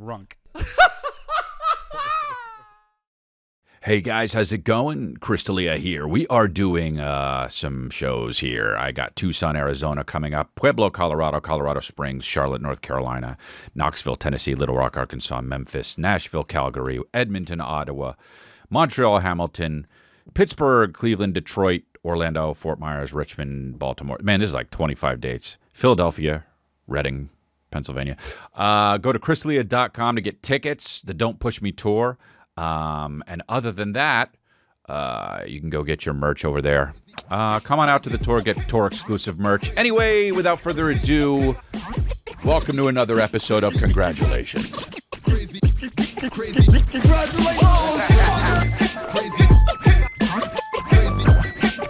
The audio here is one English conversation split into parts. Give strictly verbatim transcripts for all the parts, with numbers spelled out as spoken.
Runk. Hey guys, how's it going? Chris D'Elia here. We are doing uh, some shows here. I got Tucson, Arizona coming up, Pueblo, Colorado, Colorado Springs, Charlotte, North Carolina, Knoxville, Tennessee, Little Rock, Arkansas, Memphis, Nashville, Calgary, Edmonton, Ottawa, Montreal, Hamilton, Pittsburgh, Cleveland, Detroit, Orlando, Fort Myers, Richmond, Baltimore. Man, this is like twenty-five dates. Philadelphia, Reading, Pennsylvania. Uh, go to chris d'elia dot com to get tickets. The Don't Push Me Tour. Um, and other than that, uh, you can go get your merch over there. Uh, come on out to the tour, get tour exclusive merch. Anyway, without further ado, welcome to another episode of Congratulations. Crazy, crazy, congratulations. Crazy, crazy,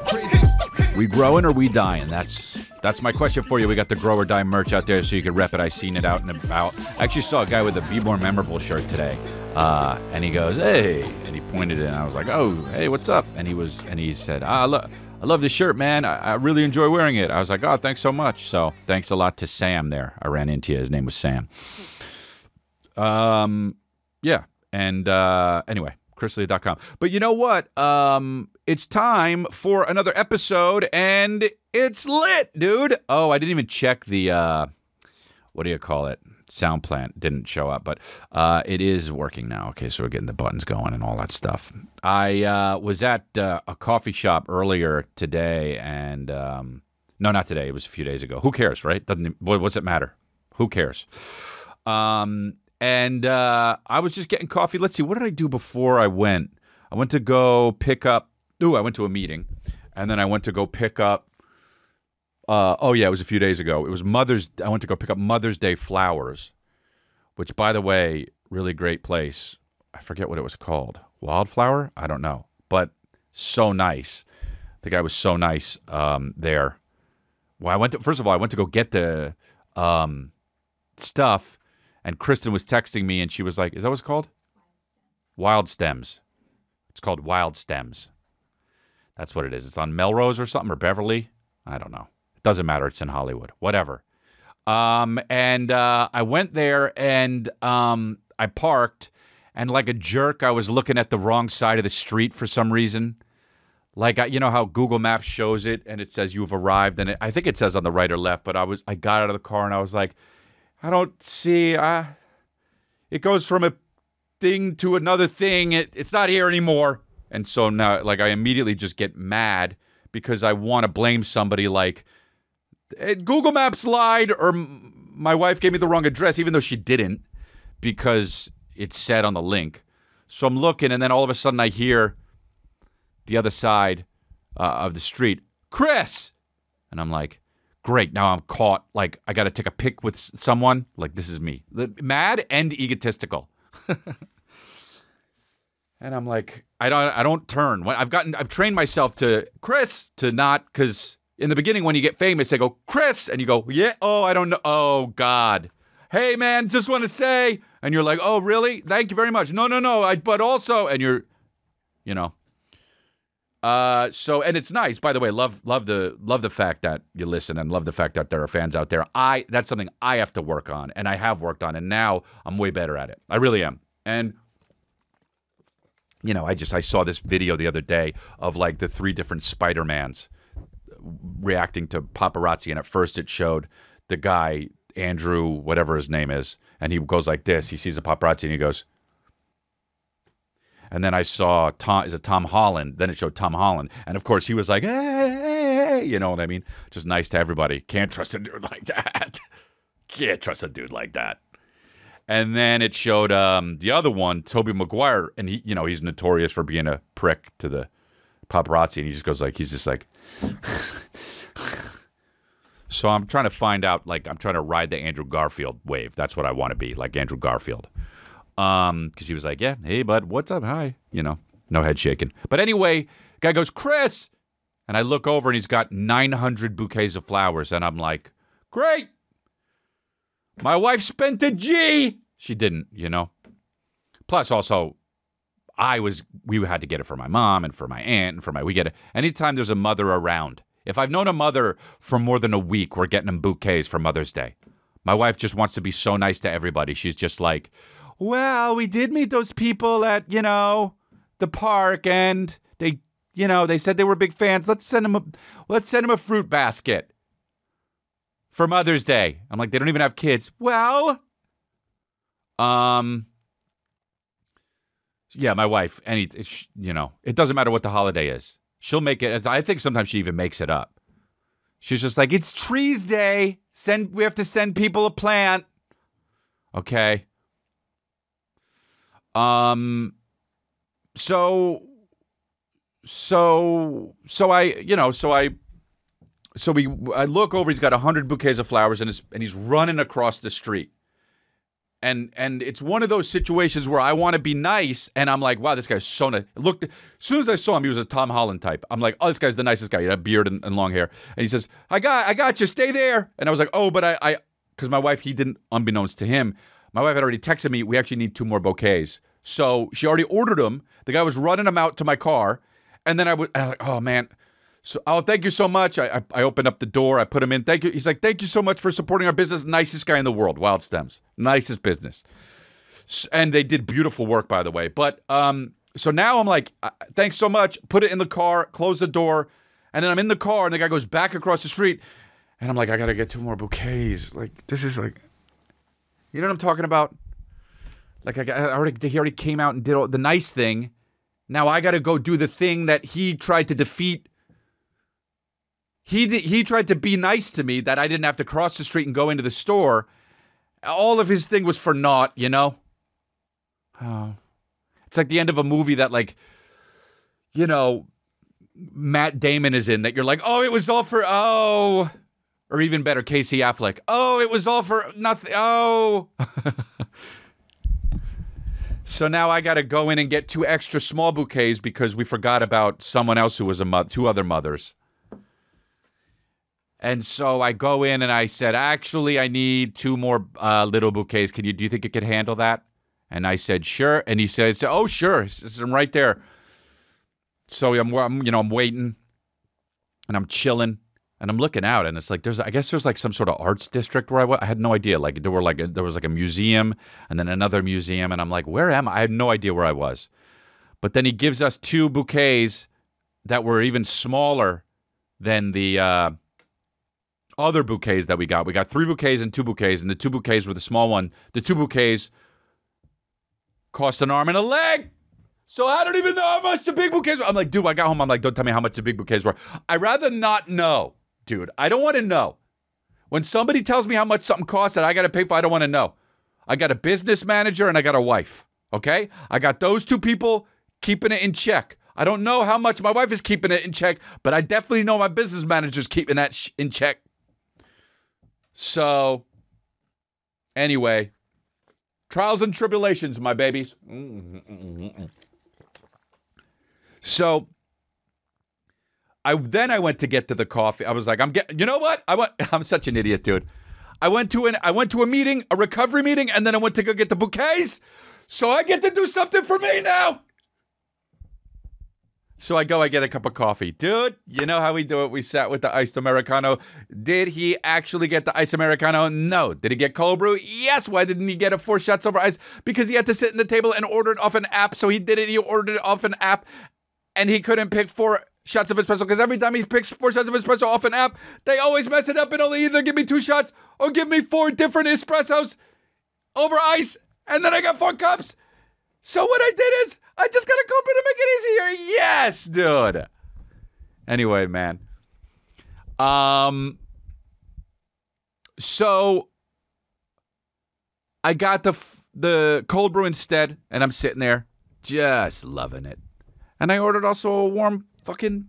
crazy. We growing or we dying? That's that's my question for you. We got the Grow or Die merch out there, so you can rep it. I seen it out and about. I actually saw a guy with a Be More Memorable shirt today. Uh, and he goes, hey, and he pointed it, and I was like, oh, hey, what's up? And he was, and he said, ah, I, lo I love this shirt, man. I, I really enjoy wearing it. I was like, oh, thanks so much. So thanks a lot to Sam there. I ran into you. His name was Sam. Um, yeah. And uh, anyway, chris d'elia dot com. But you know what? Um, it's time for another episode, and it's lit, dude. Oh, I didn't even check the, uh, what do you call it? Sound plant didn't show up, but uh, it is working now. Okay, so we're getting the buttons going and all that stuff. I uh, was at uh, a coffee shop earlier today, and um, no, not today. It was a few days ago. Who cares, right? Doesn't what's it matter? Who cares? Um, and uh, I was just getting coffee. Let's see, what did I do before I went? I went to go pick up. Ooh, I went to a meeting, and then I went to go pick up. Uh, oh, yeah, it was a few days ago. It was Mother's... I went to go pick up Mother's Day flowers, which, by the way, really great place. I forget what it was called. Wildflower? I don't know. But so nice. The guy was so nice um, there. Well, I went to... First of all, I went to go get the um, stuff, and Kristen was texting me, and she was like, is that what it's called? Wild Stems. It's called Wild Stems. That's what it is. It's on Melrose or something, or Beverly. I don't know. Doesn't matter. It's in Hollywood. Whatever. Um, and uh, I went there, and um, I parked, and like a jerk, I was looking at the wrong side of the street for some reason. Like, I, you know how Google Maps shows it, and it says you've arrived, and it, I think it says on the right or left. But I was, I got out of the car, and I was like, I don't see. I, it goes from a thing to another thing. It, it's not here anymore. And so now, like, I immediately just get mad because I want to blame somebody like. Google Maps lied, or my wife gave me the wrong address, even though she didn't, because it said on the link. So I'm looking, and then all of a sudden I hear the other side uh, of the street, Chris! And I'm like, great, now I'm caught. Like, I got to take a pic with someone. Like, this is me. Mad and egotistical. And I'm like, I don't, I don't turn. I've gotten, I've trained myself to, Chris, to not, because... In the beginning, when you get famous, they go, Chris, and you go, yeah, oh, I don't know, oh, God. Hey, man, just want to say, and you're like, oh, really? Thank you very much. No, no, no, I, but also, and you're, you know. Uh, so, and it's nice, by the way, love love the love the fact that you listen and love the fact that there are fans out there. I That's something I have to work on, and I have worked on, and now I'm way better at it. I really am. And, you know, I just, I saw this video the other day of, like, the three different Spider-Mans reacting to paparazzi, and at first it showed the guy, Andrew, whatever his name is, and he goes like this. He sees a paparazzi, and he goes... And then I saw, Tom, is it Tom Holland? Then it showed Tom Holland, and of course he was like, hey, hey, hey, you know what I mean? Just nice to everybody. Can't trust a dude like that. Can't trust a dude like that. And then it showed um, the other one, Tobey Maguire, and he, you know, he's notorious for being a prick to the paparazzi, and he just goes like, he's just like... So I'm trying to find out, like, I'm trying to ride the Andrew Garfield wave. That's what I want to be, like Andrew Garfield. Um, because he was like, yeah, hey, bud, what's up? Hi. You know, no head shaking. But anyway, guy goes, Chris! And I look over, and he's got nine hundred bouquets of flowers, and I'm like, great! My wife spent a G! She didn't, you know. Plus, also... I was, we had to get it for my mom and for my aunt and for my, we get it. Anytime there's a mother around. If I've known a mother for more than a week, we're getting them bouquets for Mother's Day. My wife just wants to be so nice to everybody. She's just like, well, we did meet those people at, you know, the park, and they, you know, they said they were big fans. Let's send them a, let's send them a fruit basket for Mother's Day. I'm like, they don't even have kids. Well, um, yeah, my wife, any, you know, it doesn't matter what the holiday is. She'll make it. I think sometimes she even makes it up. She's just like, it's Trees Day. Send, we have to send people a plant. Okay. Um, so, so, so I, you know, so I, so we, I look over, he's got a hundred bouquets of flowers, and it's, and he's running across the street. And, and it's one of those situations where I want to be nice. And I'm like, wow, this guy's so nice. Look, as soon as I saw him, he was a Tom Holland type. I'm like, oh, this guy's the nicest guy. He had a beard and, and long hair. And he says, I got, I got you. Stay there. And I was like, oh, but I, I, cause my wife, he didn't, unbeknownst to him, my wife had already texted me, we actually need two more bouquets. So she already ordered them. The guy was running them out to my car. And then I was, I was like, oh, man. So, oh, thank you so much. I, I I opened up the door. I put him in. Thank you. He's like, thank you so much for supporting our business. Nicest guy in the world, Wild Stems. Nicest business. And they did beautiful work, by the way. But um, so now I'm like, thanks so much. Put it in the car. Close the door. And then I'm in the car, and the guy goes back across the street. And I'm like, I got to get two more bouquets. Like, this is like... You know what I'm talking about? Like, I, I already, he already came out and did all the nice thing. Now I got to go do the thing that he tried to defeat. He did, he tried to be nice to me that I didn't have to cross the street and go into the store. All of his thing was for naught, you know? Oh. It's like the end of a movie that, like, you know, Matt Damon is in, that you're like, oh, it was all for, oh... Or even better, Casey Affleck. Oh, it was all for nothing. Oh. So now I got to go in and get two extra small bouquets because we forgot about someone else who was a mother, two other mothers. And so I go in and I said, actually, I need two more uh, little bouquets. Can you, do you think you could handle that? And I said, sure. And he said, oh, sure. Says, I'm right there. So I'm, I'm, you know, I'm waiting and I'm chilling. And I'm looking out, and it's like there's, I guess there's like some sort of arts district where I was. I had no idea. Like there were like a, there was like a museum, and then another museum, and I'm like, where am I? I had no idea where I was. But then he gives us two bouquets that were even smaller than the uh, other bouquets that we got. We got three bouquets and two bouquets, and the two bouquets were the small one. The two bouquets cost an arm and a leg. So I don't even know how much the big bouquets were. I'm like, dude, I got home. I'm like, don't tell me how much the big bouquets were. I'd rather not know. Dude, I don't want to know. When somebody tells me how much something costs that I got to pay for, I don't want to know. I got a business manager and I got a wife, okay? I got those two people keeping it in check. I don't know how much my wife is keeping it in check, but I definitely know my business manager's keeping that sh in check. So, anyway, trials and tribulations, my babies. So... I, then I went to get to the coffee. I was like, I'm getting, you know what? I went, I'm such an idiot, dude. I went to an, I went to a meeting, a recovery meeting, and then I went to go get the bouquets. So I get to do something for me now. So I go, I get a cup of coffee. Dude, you know how we do it. We sat with the iced Americano. Did he actually get the iced Americano? No. Did he get cold brew? Yes. Why didn't he get a four shots over ice? Because he had to sit in the table and order it off an app. So he did it. He ordered it off an app, and he couldn't pick four shots of espresso, because every time he picks four shots of espresso off an app, they always mess it up. It'll either give me two shots or give me four different espressos over ice, and then I got four cups. So what I did is I just got a cup and make it easier. Yes, dude. Anyway, man. Um. So I got the the cold brew instead, and I'm sitting there just loving it. And I ordered also a warm fucking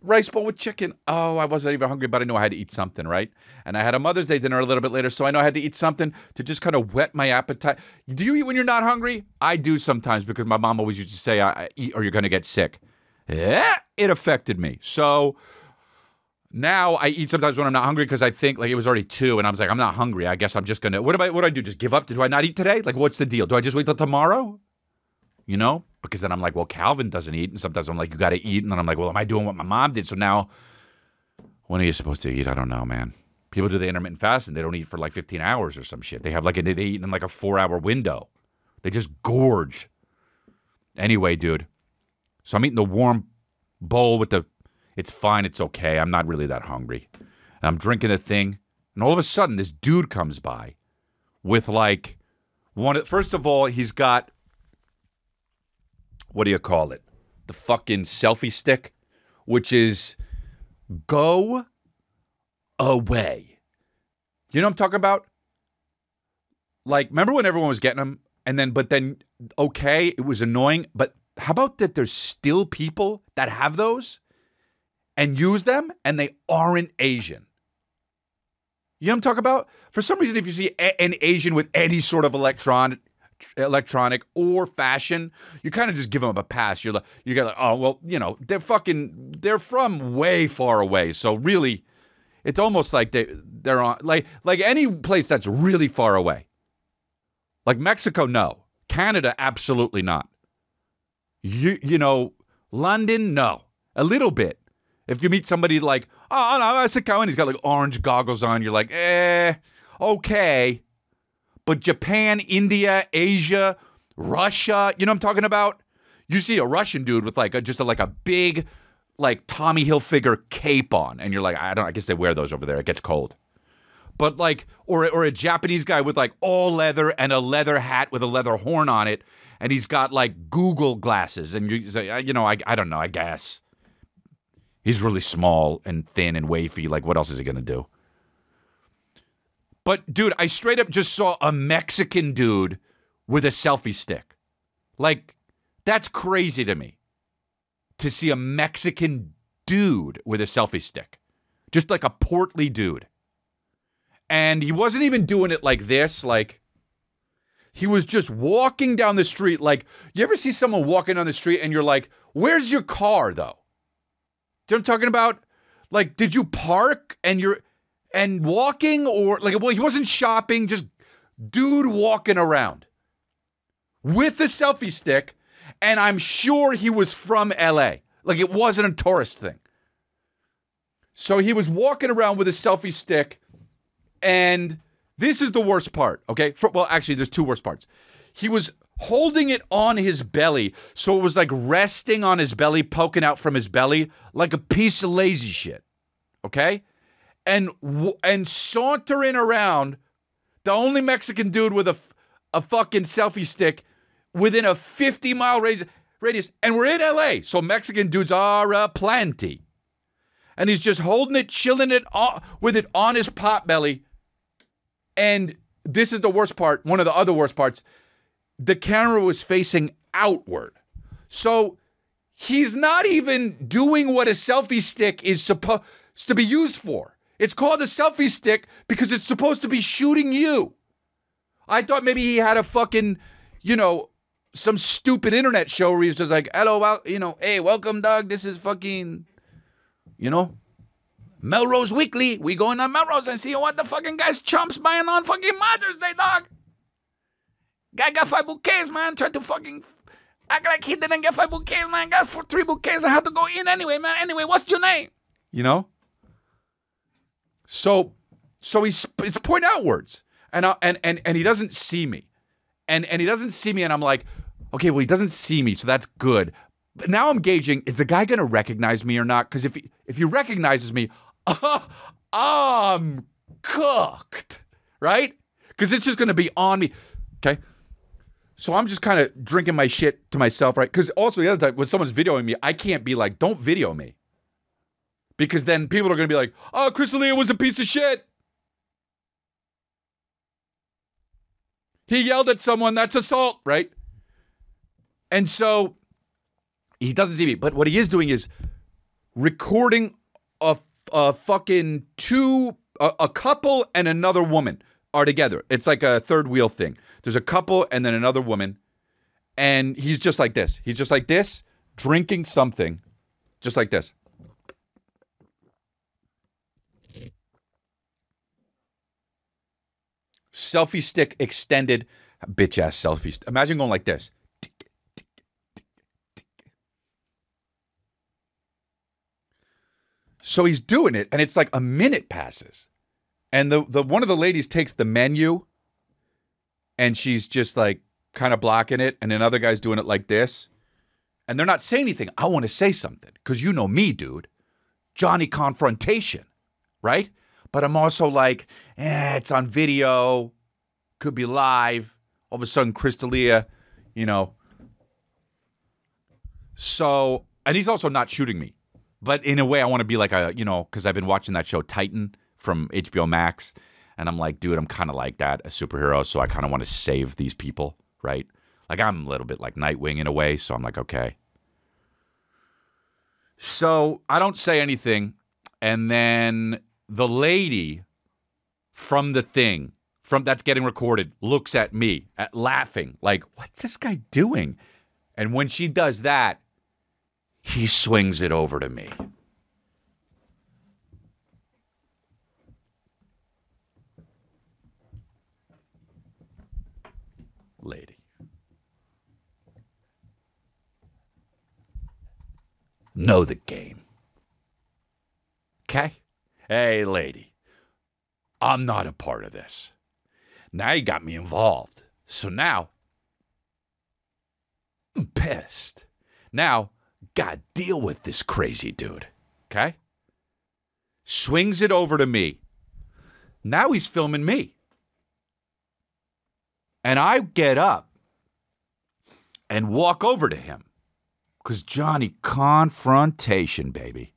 rice bowl with chicken. Oh, I wasn't even hungry, but I knew I had to eat something, right? And I had a Mother's Day dinner a little bit later, so I know I had to eat something to just kind of whet my appetite. Do you eat when you're not hungry? I do sometimes, because my mom always used to say, I eat or you're going to get sick. Yeah, it affected me. So now I eat sometimes when I'm not hungry, because I think, like, it was already two, and I was like, I'm not hungry. I guess I'm just going to, what, what do I do? Just give up? Do I not eat today? Like, what's the deal? Do I just wait till tomorrow? You know? Because then I'm like, well, Calvin doesn't eat. And sometimes I'm like, you got to eat. And then I'm like, well, am I doing what my mom did? So now, when are you supposed to eat? I don't know, man. People do the intermittent fast and they don't eat for like fifteen hours or some shit. They have like a, they eat in like a four hour window. They just gorge. Anyway, dude. So I'm eating the warm bowl with the, it's fine, it's okay. I'm not really that hungry. And I'm drinking the thing. And all of a sudden, this dude comes by with like one, first of all, he's got, what do you call it? The fucking selfie stick, which is go away. You know what I'm talking about? Like, remember when everyone was getting them? And then, but then, okay, it was annoying. But how about that there's still people that have those and use them and they aren't Asian? You know what I'm talking about? For some reason, if you see a an Asian with any sort of electron, electronic or fashion, you kind of just give them a pass. You're like, you got like, oh, well, you know, they're fucking, they're from way far away. So really, it's almost like they, they're on, like, like any place that's really far away. Like Mexico, no. Canada, absolutely not. You, you know, London, no. A little bit. If you meet somebody like, oh, no, I said, he's got like orange goggles on. You're like, eh, okay. But Japan, India, Asia, Russia, you know what I'm talking about? You see a Russian dude with like a, just a, like a big, like Tommy Hilfiger cape on. And you're like, I don't, I guess they wear those over there. It gets cold. But like, or, or a Japanese guy with like all leather and a leather hat with a leather horn on it. And he's got like Google glasses. And you say, you know, I, I don't know, I guess. He's really small and thin and wavy. Like, what else is he going to do? But, dude, I straight up just saw a Mexican dude with a selfie stick. Like, that's crazy to me. To see a Mexican dude with a selfie stick. Just like a portly dude. And he wasn't even doing it like this. Like, he was just walking down the street. Like, you ever see someone walking down the street and you're like, where's your car, though? You know what I'm talking about? Like, did you park and you're and walking or like, well, he wasn't shopping, just dude walking around with a selfie stick. And I'm sure he was from L A. Like, it wasn't a tourist thing. So he was walking around with a selfie stick. And this is the worst part. Okay. For, well, actually, there's two worst parts. He was holding it on his belly, so it was like resting on his belly, poking out from his belly, like a piece of lazy shit, okay? And and sauntering around, the only Mexican dude with a, a fucking selfie stick within a fifty mile radius, radius, and we're in L A, so Mexican dudes are a plenty. And he's just holding it, chilling it on, with it on his pot belly, and this is the worst part, one of the other worst parts, the camera was facing outward. So he's not even doing what a selfie stick is supposed to be used for. It's called a selfie stick because it's supposed to be shooting you. I thought maybe he had a fucking, you know, some stupid internet show where he was just like, hello, you know, hey, welcome, dog. This is fucking, you know, Melrose Weekly. We going on Melrose and see what the fucking guy's chumps buying on fucking Mother's Day, dog. Guy got five bouquets, man. Tried to fucking act like he didn't get five bouquets, man. Got four, three bouquets. I had to go in anyway, man. Anyway, what's your name? You know? So, so he's, it's point outwards. And, I, and, and, and he doesn't see me. And, and he doesn't see me. And I'm like, okay, well, he doesn't see me. So that's good. But now I'm gauging, is the guy going to recognize me or not? Because if he, if he recognizes me, uh, I'm cooked, right? Because it's just going to be on me. Okay. So I'm just kind of drinking my shit to myself, right? Because also the other time, when someone's videoing me, I can't be like, don't video me. Because then people are going to be like, oh, Chris D'Elia was a piece of shit. He yelled at someone, that's assault, right? And so he doesn't see me. But what he is doing is recording a, a fucking two, a, a couple and another woman are together. It's like a third wheel thing. There's a couple and then another woman. And he's just like this. He's just like this, drinking something. Just like this. Selfie stick extended. Bitch ass selfie stick. Imagine going like this. So he's doing it and it's like a minute passes. And the the one of the ladies takes the menu and she's just like kind of blocking it, and another guy's doing it like this. And they're not saying anything. I want to say something, because you know me, dude. Johnny confrontation, right? But I'm also like, eh, it's on video. Could be live. All of a sudden, Chris D'Elia, you know. So, and he's also not shooting me. But in a way, I want to be like a, you know, because I've been watching that show Titan from H B O Max. And I'm like, dude, I'm kind of like that, a superhero. So I kind of want to save these people, right? Like, I'm a little bit like Nightwing in a way. So I'm like, okay. So I don't say anything. And then the lady from the thing, from that's getting recorded, looks at me, at laughing, like, what's this guy doing? And when she does that, he swings it over to me. Lady. Know the game. Okay? Hey, lady. I'm not a part of this. Now you got me involved. So now, I'm pissed. Now, God, deal with this crazy dude. Okay? Swings it over to me. Now he's filming me. And I get up and walk over to him. Because Johnny, confrontation, baby.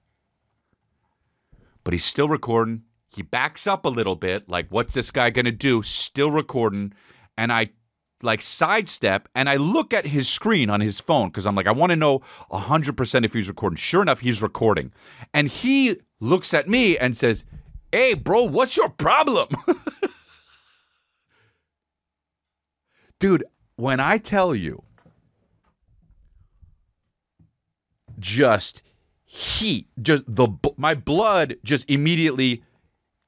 But he's still recording. He backs up a little bit. Like, what's this guy going to do? Still recording. And I... like sidestep, and I look at his screen on his phone, because I'm like, I want to know one hundred percent if he's recording. Sure enough, he's recording. And he looks at me and says, hey, bro, what's your problem? Dude, when I tell you, just heat, just the my blood just immediately,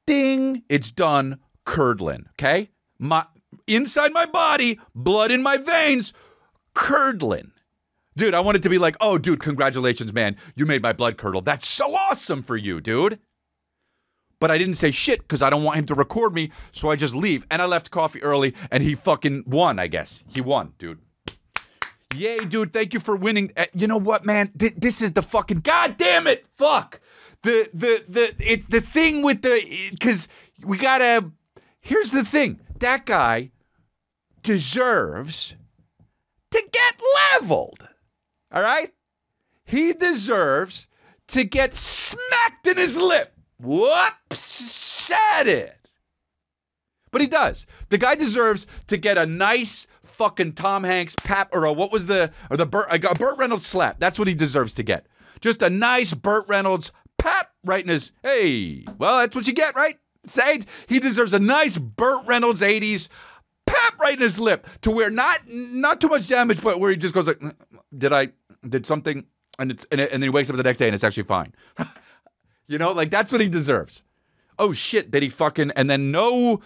ding, it's done curdling, okay? My... inside my body, blood in my veins, curdling. Dude, I wanted to be like, oh, dude, congratulations, man. You made my blood curdle. That's so awesome for you, dude. But I didn't say shit because I don't want him to record me, so I just leave. And I left coffee early, and he fucking won, I guess. He won, dude. Yay, dude, thank you for winning. Uh, you know what, man? Th this is the fucking... God damn it, fuck. The, the, the, it's the thing with the... because we gotta... here's the thing. That guy deserves to get leveled, all right? He deserves to get smacked in his lip. Whoops, said it. But he does. The guy deserves to get a nice fucking Tom Hanks pap, or a, what was the, or the Burt, a Burt Reynolds slap. That's what he deserves to get. Just a nice Burt Reynolds pap right in his, hey, well, that's what you get, right? Stage, he deserves a nice Burt Reynolds eighties pap right in his lip, to where not not too much damage, but where he just goes like, did I, did something, and it's and, it, and then he wakes up the next day and it's actually fine. You know, like, that's what he deserves. Oh shit, did he fucking, and then no,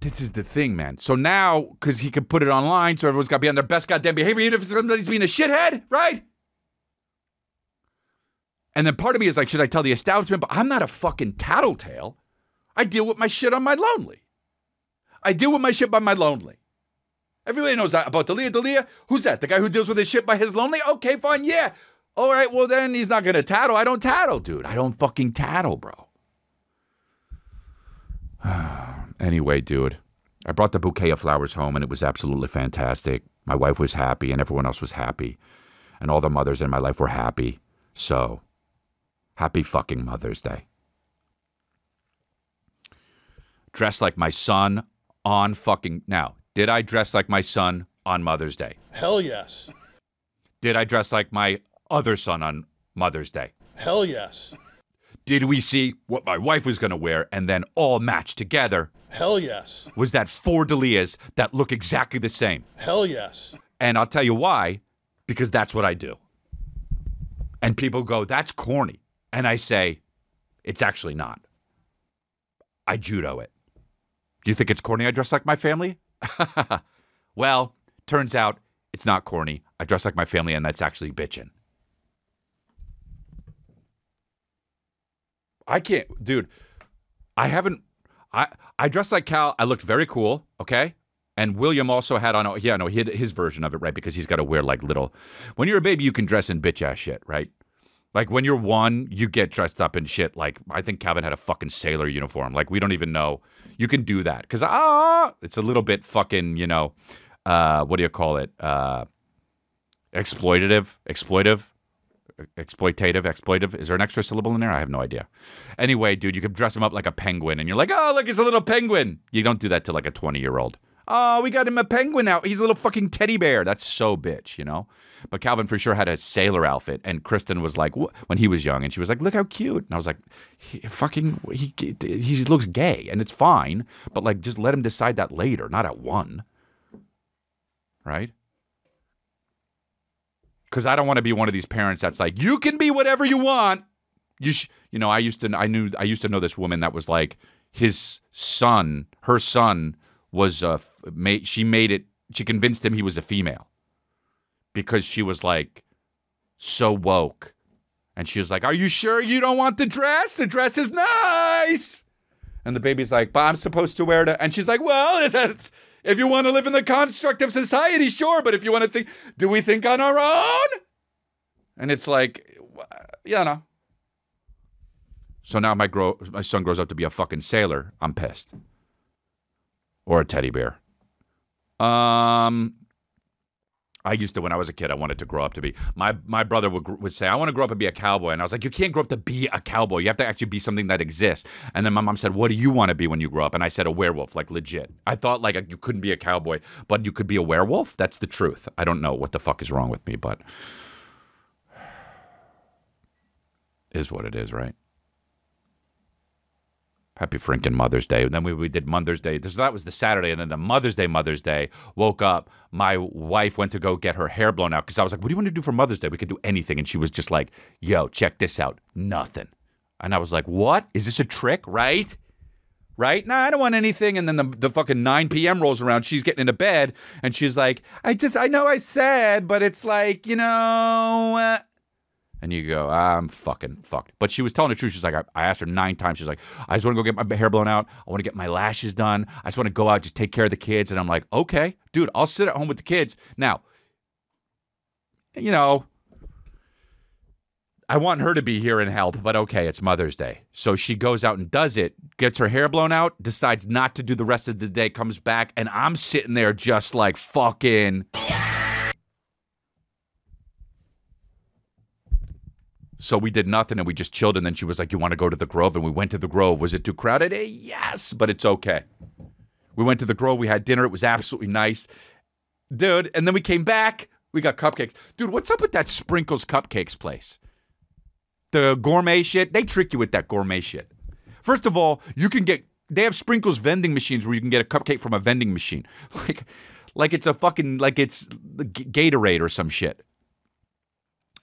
this is the thing, man. So now, because he could put it online, so everyone's got to be on their best goddamn behavior, even if somebody's being a shithead, right? And then part of me is like, should I tell the establishment? But I'm not a fucking tattletale. I deal with my shit on my lonely. I deal with my shit by my lonely. Everybody knows that about D'Elia. D'Elia, who's that? The guy who deals with his shit by his lonely? Okay, fine, yeah. All right, well then he's not going to tattle. I don't tattle, dude. I don't fucking tattle, bro. Anyway, dude, I brought the bouquet of flowers home and it was absolutely fantastic. My wife was happy and everyone else was happy. And all the mothers in my life were happy. So... happy fucking Mother's Day. Dressed like my son on fucking... now, did I dress like my son on Mother's Day? Hell yes. Did I dress like my other son on Mother's Day? Hell yes. Did we see what my wife was going to wear and then all match together? Hell yes. Was that four D'Elias that look exactly the same? Hell yes. And I'll tell you why, because that's what I do. And people go, that's corny. And I say, it's actually not. I judo it. You think it's corny I dress like my family? Well, turns out it's not corny. I dress like my family, and that's actually bitching. I can't, dude, I haven't, I, I dressed like Cal. I looked very cool. Okay. And William also had on, yeah, no, he had his version of it, right? Because he's got to wear like little, when you're a baby, you can dress in bitch ass shit, right? Like when you're one, you get dressed up in shit. Like I think Calvin had a fucking sailor uniform. Like we don't even know. You can do that because ah, it's a little bit fucking, you know, uh, what do you call it? Uh, exploitative, exploitive, exploitative, exploitive. Is there an extra syllable in there? I have no idea. Anyway, dude, you can dress him up like a penguin and you're like, oh, look, it's a little penguin. You don't do that to like a twenty year old. Oh, we got him a penguin out. He's a little fucking teddy bear. That's so bitch, you know? But Calvin for sure had a sailor outfit. And Kristen was like, what? When he was young, and she was like, look how cute. And I was like, he, fucking, he, he looks gay and it's fine. But like, just let him decide that later, not at one. Right? Because I don't want to be one of these parents that's like, you can be whatever you want. You, sh you know, I used to, I knew, I used to know this woman that was like, his son, her son, was uh made she made it she convinced him he was a female because she was like so woke, and she was like, are you sure you don't want the dress? The dress is nice. And the baby's like, but I'm supposed to wear it. And she's like, well, if that's if you want to live in the construct of society, sure, but if you want to think, do we think on our own? And it's like, you know. So now my grow my son grows up to be a fucking sailor. I'm pissed. Or a teddy bear. Um, I used to, when I was a kid, I wanted to grow up to be. My my brother would, would say, I want to grow up and be a cowboy. And I was like, you can't grow up to be a cowboy. You have to actually be something that exists. And then my mom said, what do you want to be when you grow up? And I said, a werewolf, like legit. I thought like you couldn't be a cowboy, but you could be a werewolf. That's the truth. I don't know what the fuck is wrong with me, but is what it is, right? Happy freaking Mother's Day. And then we, we did Mother's Day. So that was the Saturday. And then the Mother's Day, Mother's Day, woke up. My wife went to go get her hair blown out because I was like, what do you want to do for Mother's Day? We could do anything. And she was just like, yo, check this out. Nothing. And I was like, what? Is this a trick? Right? Right? Nah, I don't want anything. And then the, the fucking nine P M rolls around. She's getting into bed. And she's like, I just, I know I said, but it's like, you know, uh, and you go, I'm fucking fucked. But she was telling the truth. She's like, I, I asked her nine times. She's like, I just want to go get my hair blown out. I want to get my lashes done. I just want to go out, just take care of the kids. And I'm like, okay, dude, I'll sit at home with the kids. Now, you know, I want her to be here and help, but okay, it's Mother's Day. So she goes out and does it, gets her hair blown out, decides not to do the rest of the day, comes back, and I'm sitting there just like fucking... So we did nothing and we just chilled. And then she was like, you want to go to the Grove? And we went to the Grove. Was it too crowded? Eh, yes, but it's okay. We went to the Grove. We had dinner. It was absolutely nice. Dude, and then we came back. We got cupcakes. Dude, what's up with that Sprinkles Cupcakes place? The gourmet shit. They trick you with that gourmet shit. First of all, you can get, they have Sprinkles vending machines where you can get a cupcake from a vending machine. Like, like it's a fucking, like it's Gatorade or some shit.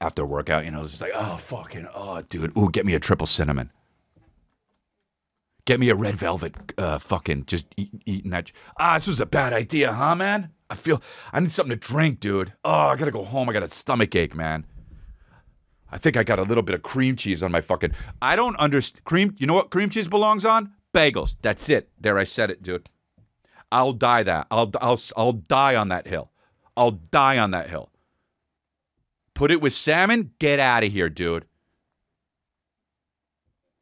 After a workout, you know, it's just like, oh, fucking, oh, dude. Ooh, get me a triple cinnamon. Get me a red velvet uh, fucking just eat, eating that. Ah, this was a bad idea, huh, man? I feel, I need something to drink, dude. Oh, I got to go home. I got a stomach ache, man. I think I got a little bit of cream cheese on my fucking, I don't understand. Cream, you know what cream cheese belongs on? Bagels. That's it. There, I said it, dude. I'll die that. I'll, I'll, I'll die on that hill. I'll die on that hill. Put it with salmon, get out of here, dude.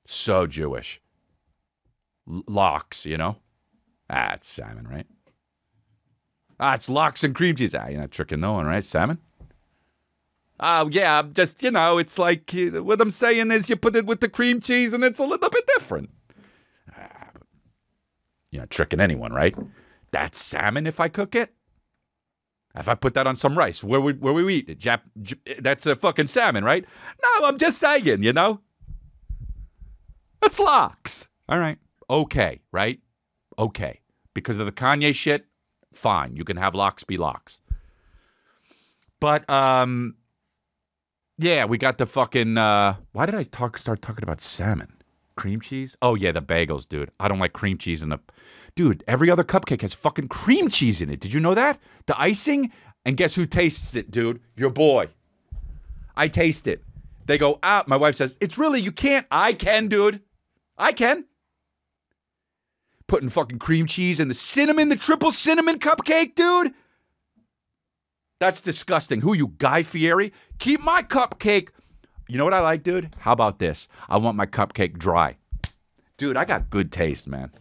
So Jewish. L lox, you know? Ah, it's salmon, right? Ah, it's lox and cream cheese. Ah, you're not tricking no one, right? Salmon? Oh, yeah, just, you know, it's like, what I'm saying is you put it with the cream cheese and it's a little bit different. Ah, you're not tricking anyone, right? That's salmon if I cook it. If I put that on some rice, where we where we eat it, Jap, Jap, that's a fucking salmon, right? No, I'm just saying, you know. That's lox. All right, okay, right? Okay, because of the Kanye shit, fine. You can have lox be lox. But um, yeah, we got the fucking. Uh, why did I talk? Start talking about salmon, cream cheese? Oh yeah, the bagels, dude. I don't like cream cheese in the. Dude, every other cupcake has fucking cream cheese in it. Did you know that? The icing, and guess who tastes it, dude? Your boy. I taste it. They go, ah, my wife says, it's really, you can't. I can, dude. I can. putting fucking cream cheese in the cinnamon, the triple cinnamon cupcake, dude. That's disgusting. Who you, Guy Fieri? Keep my cupcake. You know what I like, dude? How about this? I want my cupcake dry. Dude, I got good taste, man.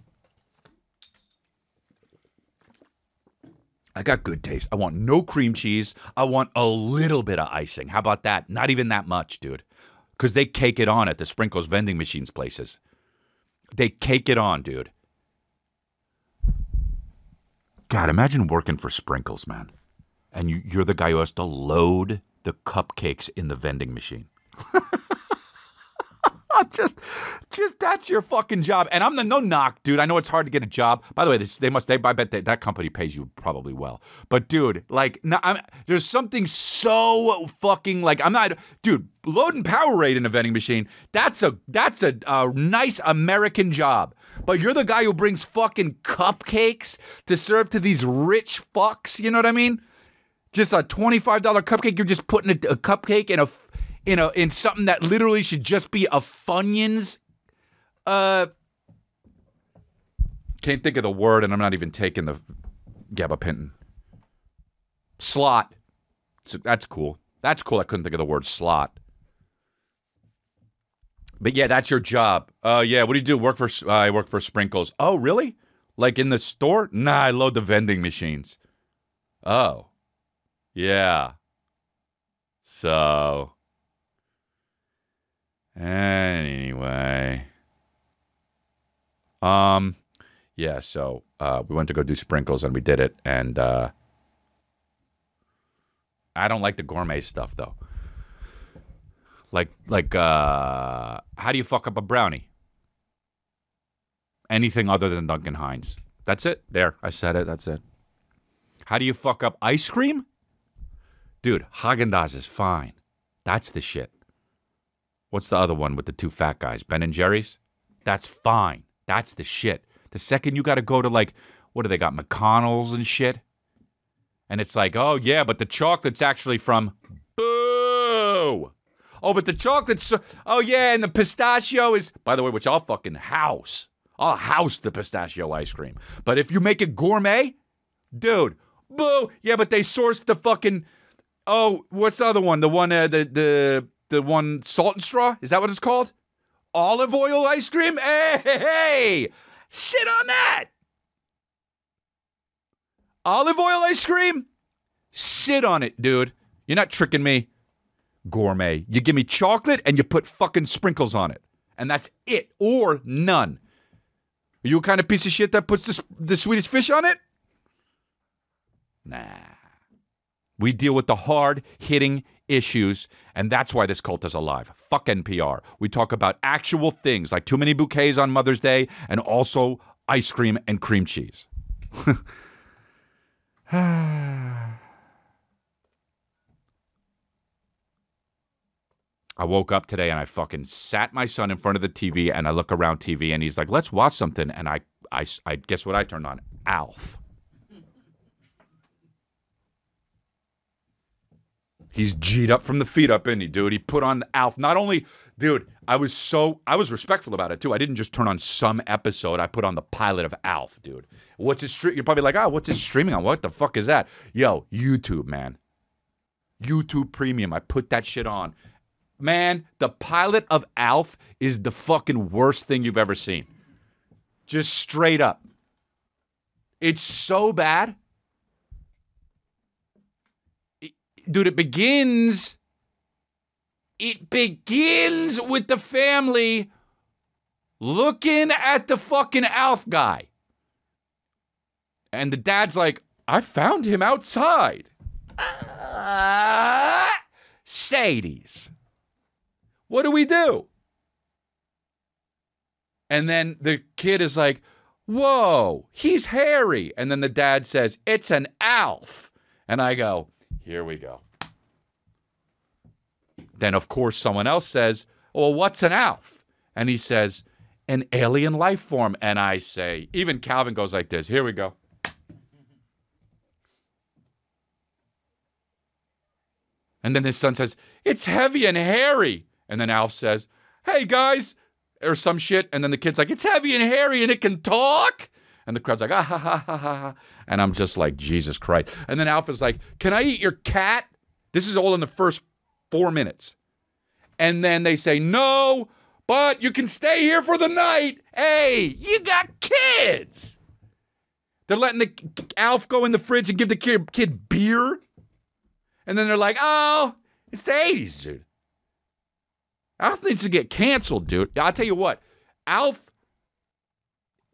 I got good taste. I want no cream cheese. I want a little bit of icing. How about that? Not even that much, dude. Because they cake it on at the Sprinkles vending machines places. They cake it on, dude. God, imagine working for Sprinkles, man. And you, you're the guy who has to load the cupcakes in the vending machine. just, just that's your fucking job. And I'm the no knock, dude. I know it's hard to get a job. By the way, this, they must. They, I bet that that company pays you probably well. But dude, like, no, I'm, there's something so fucking like I'm not, dude. Loading Powerade in a vending machine. That's a that's a, a nice American job. But you're the guy who brings fucking cupcakes to serve to these rich fucks. You know what I mean? Just a twenty-five dollar cupcake. You're just putting a, a cupcake in a. You know, in something that literally should just be a Funyuns. Uh, can't think of the word, and I'm not even taking the gabapentin. Slot. So that's cool. That's cool. I couldn't think of the word slot. But yeah, that's your job. Uh, yeah, what do you do? Work for? Uh, I work for Sprinkles. Oh, really? Like in the store? Nah, I load the vending machines. Oh, yeah. So. Anyway, um, yeah, so, uh, we went to go do Sprinkles and we did it. And, uh, I don't like the gourmet stuff though. Like, like, uh, how do you fuck up a brownie? Anything other than Duncan Hines. That's it. There. I said it. That's it. How do you fuck up ice cream? Dude, Haagen-Dazs is fine. That's the shit. What's the other one with the two fat guys? Ben and Jerry's? That's fine. That's the shit. The second you got to go to like, what do they got? McConnell's and shit? And it's like, oh yeah, but the chocolate's actually from, boo! Oh, but the chocolate's, oh yeah, and the pistachio is, by the way, which I'll fucking house. I'll house the pistachio ice cream. But if you make it gourmet, dude, boo! Yeah, but they sourced the fucking, oh, what's the other one? The one, uh, the, the... The one Salt and Straw? Is that what it's called? Olive oil ice cream? Hey, hey, hey! Sit on that! Olive oil ice cream? Sit on it, dude. You're not tricking me. Gourmet. You give me chocolate and you put fucking Sprinkles on it. And that's it. Or none. Are you a kind of piece of shit that puts the, the Swedish fish on it? Nah. We deal with the hard-hitting issues, and that's why this cult is alive. Fuck N P R. We talk about actual things, like too many bouquets on Mother's Day, and also ice cream and cream cheese. I woke up today, and I fucking sat my son in front of the T V, and I look around T V, and he's like, let's watch something, and I, I, I guess what I turned on? A L F. He's G'd up from the feet up, isn't he, dude? He put on A L F. Not only, dude, I was so, I was respectful about it, too. I didn't just turn on some episode. I put on the pilot of A L F, dude. What's it, you're probably like, oh, what's it streaming on? What the fuck is that? Yo, YouTube, man. YouTube Premium. I put that shit on. Man, the pilot of A L F is the fucking worst thing you've ever seen. Just straight up. It's so bad. Dude, it begins, it begins with the family looking at the fucking A L F guy. And the dad's like, I found him outside. Uh, Sadie's. What do we do? And then the kid is like, whoa, he's hairy. And then the dad says, it's an A L F. And I go, here we go. Then, of course, someone else says, well, what's an A L F? And he says, an alien life form. And I say, even Calvin goes like this. Here we go. And then his son says, it's heavy and hairy. And then A L F says, hey, guys, or some shit. And then the kid's like, it's heavy and hairy and it can talk. And the crowd's like, ah, ha, ha, ha, ha. And I'm just like, Jesus Christ. And then Alpha's like, can I eat your cat? This is all in the first four minutes. And then they say, no, but you can stay here for the night. Hey, you got kids. They're letting the Alf go in the fridge and give the kid beer. And then they're like, oh, it's the eighties, dude. Alf needs to get canceled, dude. I'll tell you what. Alf,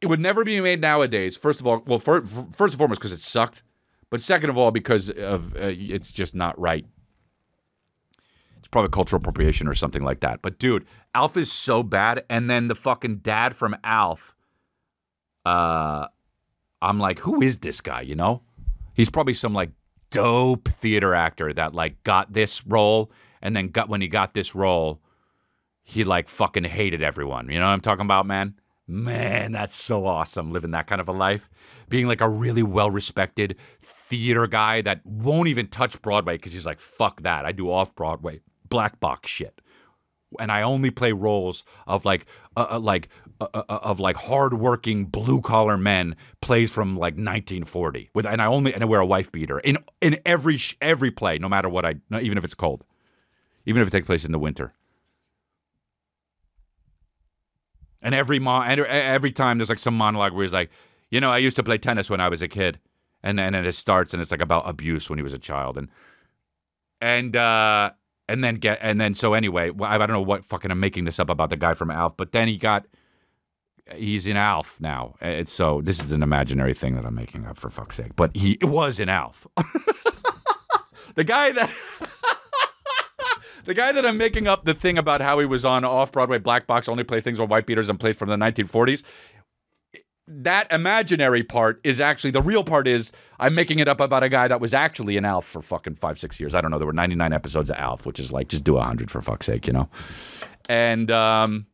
it would never be made nowadays. First of all, well, for, for, first and foremost, because it sucked. But second of all, because of uh, it's just not right. It's probably cultural appropriation or something like that. But, dude, Alf is so bad. And then the fucking dad from Alf, uh, I'm like, who is this guy, you know? He's probably some, like, dope theater actor that, like, got this role. And then got when he got this role, he, like, fucking hated everyone. You know what I'm talking about, man? Man, that's so awesome, living that kind of a life. Being like a really well-respected theater guy that won't even touch Broadway because he's like, fuck that. I do off-Broadway, black box shit. And I only play roles of like, uh, uh, like, uh, uh, of like hardworking blue-collar men. Plays from like nineteen forty, with and I only and I wear a wife beater in in every every play, no matter what I, even if it's cold, even if it takes place in the winter. And every mo and every time there's like some monologue where he's like, you know, I used to play tennis when I was a kid, and then and it starts and it's like about abuse when he was a child, and and. uh And then get and then so anyway, I don't know what fucking I'm making this up about the guy from Alf, but then he got, he's in Alf now. And so this is an imaginary thing that I'm making up for fuck's sake. But he was in Alf. The guy that, the guy that I'm making up the thing about how he was on off Broadway black box, only play things with white beaters and played from the nineteen forties. That imaginary part is actually, the real part is, I'm making it up about a guy that was actually in Alf for fucking five, six years. I don't know. There were ninety-nine episodes of Alf, which is like, just do a hundred for fuck's sake, you know? And um,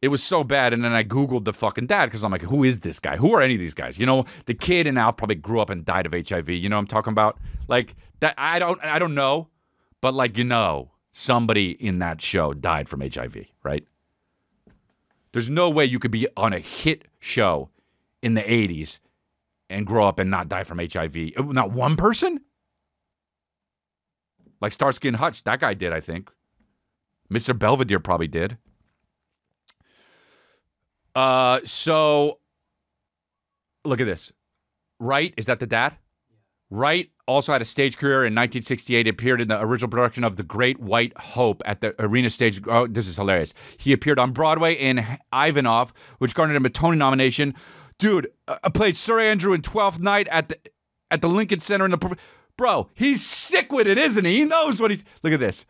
it was so bad. And then I Googled the fucking dad because I'm like, who is this guy? Who are any of these guys? You know, the kid in Alf probably grew up and died of H I V. You know what I'm talking about? Like, that. I don't, I don't know. But like, you know, somebody in that show died from H I V, right? There's no way you could be on a hit show in the eighties and grow up and not die from H I V. Not one person? Like Starsky and Hutch, that guy did, I think. Mister Belvedere probably did. Uh, so, look at this. Wright, is that the dad? Wright also had a stage career in nineteen sixty-eight, appeared in the original production of The Great White Hope at the Arena Stage. Oh, this is hilarious. He appeared on Broadway in Ivanov, which garnered him a Tony nomination. Dude, I played Sir Andrew in Twelfth Night at the at the Lincoln Center. In the Bro, he's sick with it, isn't he? He knows what he's... Look at this.